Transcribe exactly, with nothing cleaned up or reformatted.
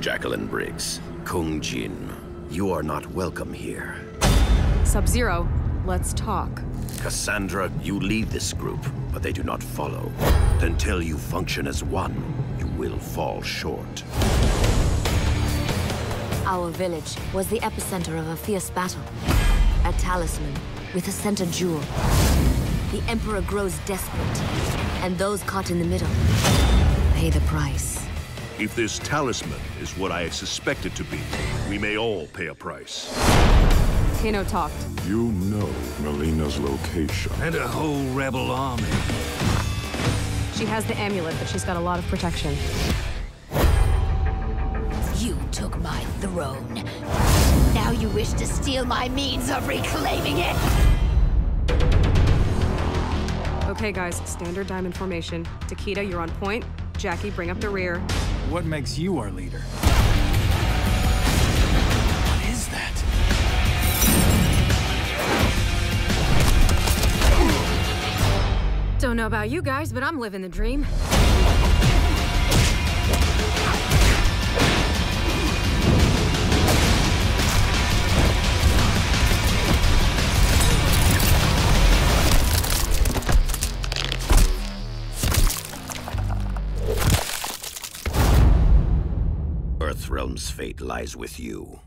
Jacqueline Briggs, Kung Jin, you are not welcome here. Sub-Zero, let's talk. Cassandra, you lead this group, but they do not follow. Until you function as one, you will fall short. Our village was the epicenter of a fierce battle. A talisman with a center jewel. The Emperor grows desperate, and those caught in the middle pay the price. If this talisman is what I suspect it to be, we may all pay a price. Kano talked. You know Melina's location. And a whole rebel army. She has the amulet, but she's got a lot of protection. You took my throne. Now you wish to steal my means of reclaiming it? Okay, guys, standard diamond formation. Takeda, you're on point. Jackie, bring up the rear. What makes you our leader? What is that? Don't know about you guys, but I'm living the dream. Earthrealm's fate lies with you.